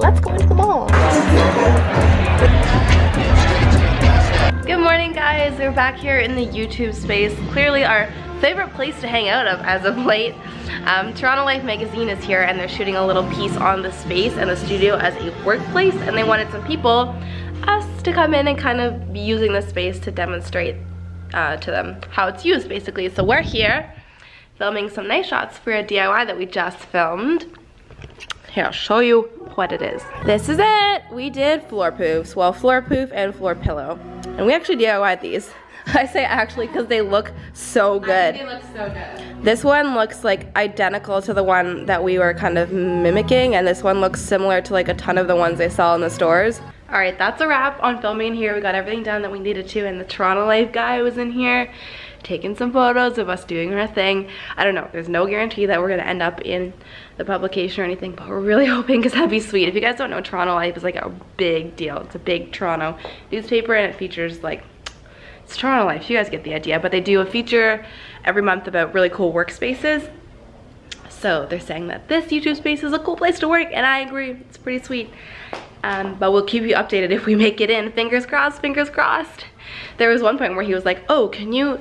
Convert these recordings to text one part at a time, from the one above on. let's go into the mall. Good morning, guys. We're back here in the YouTube space. Clearly our favorite place to hang out of as of late. Toronto Life magazine is here and they're shooting a little piece on the space and the studio as a workplace, and they wanted some people, us, to come in and kind of be using the space to demonstrate to them how it's used, basically. So we're here filming some nice shots for a DIY that we just filmed. Here, I'll show you what it is. This is it! We did floor poofs. Well, floor poof and floor pillow. And we actually DIY'd these. I say actually because they look so good. They look so good. This one looks like identical to the one that we were kind of mimicking, and this one looks similar to like a ton of the ones they sell in the stores. Alright, that's a wrap on filming here. We got everything done that we needed to, and the Toronto Life guy was in here taking some photos of us doing our thing. I don't know, there's no guarantee that we're going to end up in the publication or anything, but we're really hoping because that'd be sweet. If you guys don't know, Toronto Life is like a big deal. It's a big Toronto newspaper and it features like, it's Toronto Life, you guys get the idea, but they do a feature every month about really cool workspaces. So they're saying that this YouTube space is a cool place to work, and I agree, it's pretty sweet. But we'll keep you updated if we make it in. Fingers crossed, fingers crossed. There was one point where he was like, oh, can you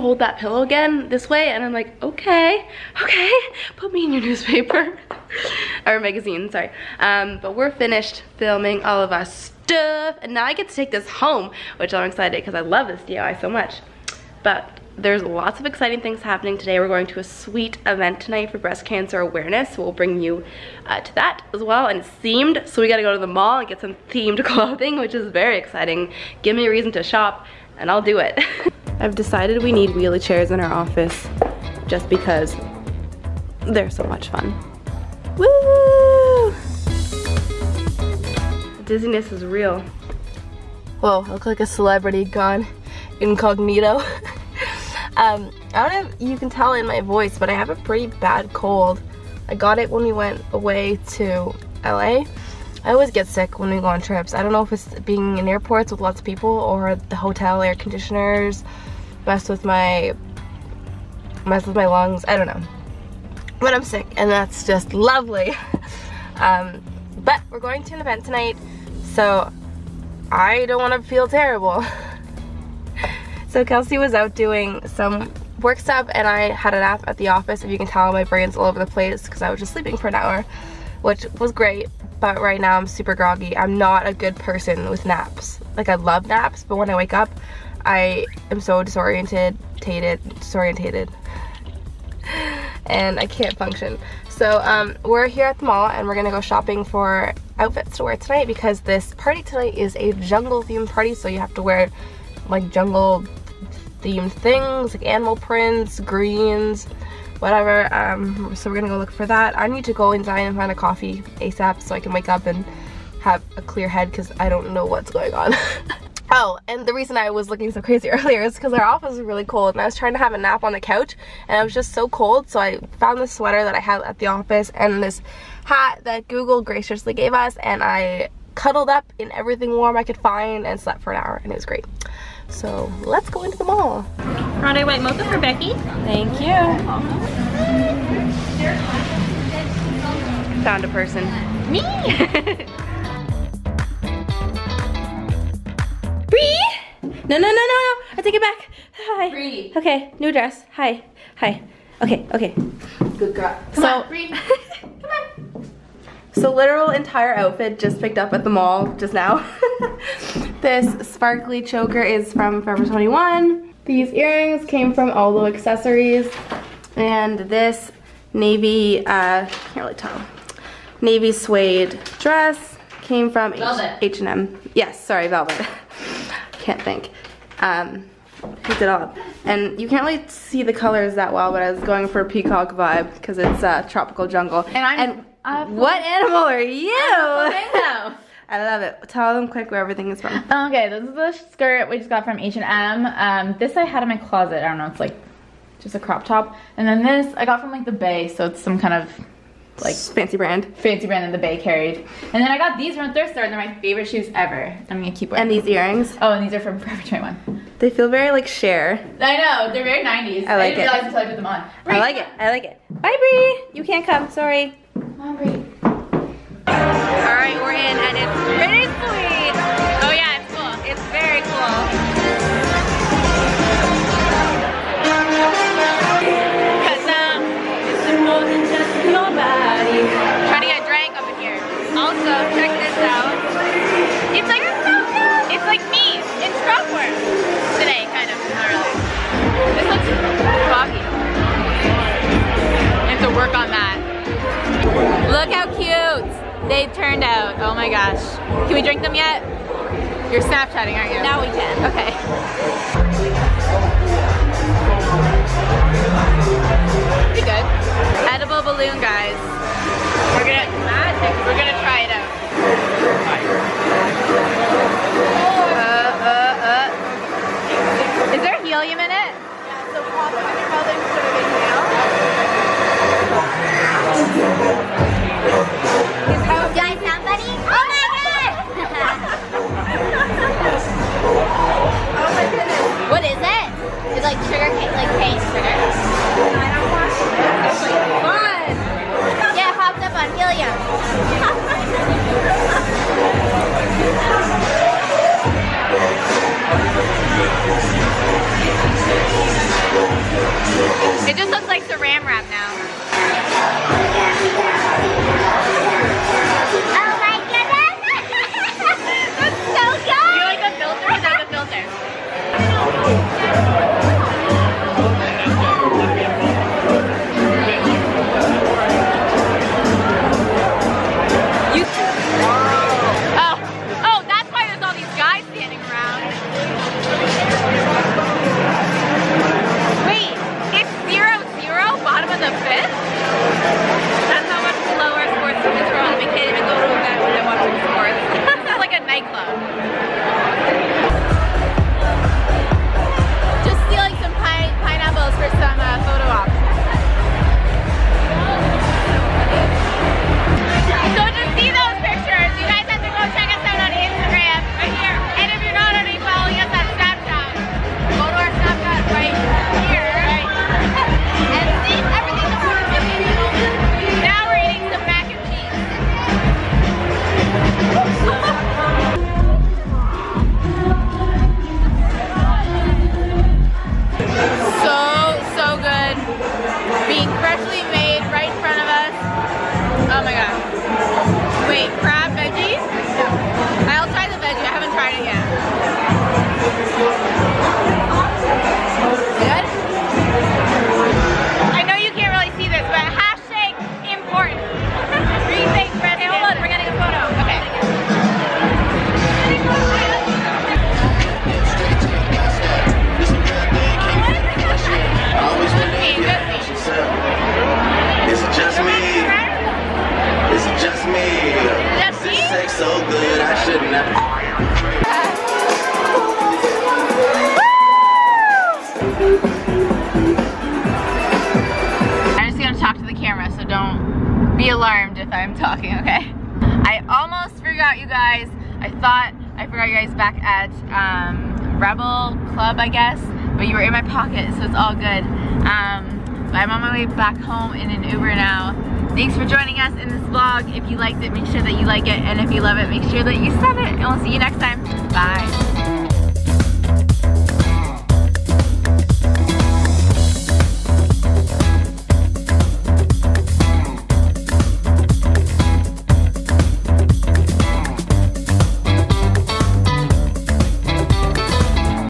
hold that pillow again this way? And I'm like, okay, put me in your newspaper. Or magazine, sorry. But we're finished filming all of our stuff, and now I get to take this home, which I'm excited because I love this DIY so much. But there's lots of exciting things happening today. We're going to a sweet event tonight for breast cancer awareness. We'll bring you to that as well, and it's themed, so we gotta go to the mall and get some themed clothing, which is very exciting. Give me a reason to shop and I'll do it. I've decided we need wheelchairs in our office just because they're so much fun. Woo! Dizziness is real. Whoa, I look like a celebrity gone incognito. I don't know if you can tell in my voice, but I have a pretty bad cold. I got it when we went away to LA. I always get sick when we go on trips. I don't know if it's being in airports with lots of people or the hotel air conditioners mess with my lungs. I don't know. But I'm sick, and that's just lovely. But we're going to an event tonight, so I don't want to feel terrible. So Kelsey was out doing some work stuff, and I had a nap at the office. If you can tell, my brain's all over the place because I was just sleeping for an hour, which was great, but right now I'm super groggy. I'm not a good person with naps. Like, I love naps, but when I wake up, I am so disoriented, and I can't function. So we're here at the mall, and we're gonna go shopping for outfits to wear tonight because this party tonight is a jungle themed party, so you have to wear like jungle themed things, like animal prints, greens, whatever. So we're gonna go look for that. I need to go inside and find a coffee ASAP so I can wake up and have a clear head because I don't know what's going on. Oh, and the reason I was looking so crazy earlier is because our office was really cold, and I was trying to have a nap on the couch, and I was just so cold, so I found this sweater that I have at the office and this hat that Google graciously gave us, and I cuddled up in everything warm I could find and slept for an hour, and it was great. So let's go into the mall. Ronde White Mocha for Becky. Thank you. Found a person. Me! Bree! No. I take it back. Hi. Bree. Okay, new dress. Hi. Hi. Okay. Good girl. Come on, Bree. Come on. So literal entire outfit just picked up at the mall just now. This sparkly choker is from Forever 21. These earrings came from Aldo Accessories. And this navy, can't really tell, navy suede dress came from H&M. Yes, sorry, Velvet. Can't think. Picked it all up. And you can't really see the colors that well, but I was going for a peacock vibe because it's tropical jungle. What animal are you? I love it. Tell them quick where everything is from. Okay, this is the skirt we just got from H&M. This I had in my closet. I don't know, it's like just a crop top. And then this I got from like the Bay, so it's some kind of like fancy brand that the Bay carried. And then I got these from a thrift store, and they're my favorite shoes ever. I'm gonna keep wearing them. And these earrings. Oh, and these are from Forever 21. They feel very like Cher. I know, they're very 90s. I didn't realize until I put them on. Bree, I like it. Bye, Bree. You can't come, sorry. Come on, Bree. All right. They turned out, oh my gosh. Can we drink them yet? You're Snapchatting, aren't you? Now we can. Okay. Pretty good. Edible balloon, guys. We're gonna try it out. Is there helium in it? Yeah, so pop it on your mouth and sort of inhale. Do I sound funny? Oh my god! Oh my goodness. What is it? It's like sugar cane, like cane sugar. I don't watch it. It's like fun. Yeah, hopped up on helium. It just looks like saran wrap now. Oh my goodness! That's so good! Do you like the filter without the filter? Oh, that's why there's all these guys standing around. The fifth? That's how much lower sports team in Toronto. We can't even go to a match without watching sports. This is like a nightclub. Just stealing some pineapples for some photo ops. So to see those pictures, you guys have to go check us out on Instagram right here. And if you're not already following us on Snapchat, go to our Snapchat right here. Rebel Club, I guess, but you were in my pocket, so it's all good. I'm on my way back home in an Uber now. Thanks for joining us in this vlog. If you liked it, make sure that you like it, and if you love it, make sure that you sub it, and we'll see you next time. Bye.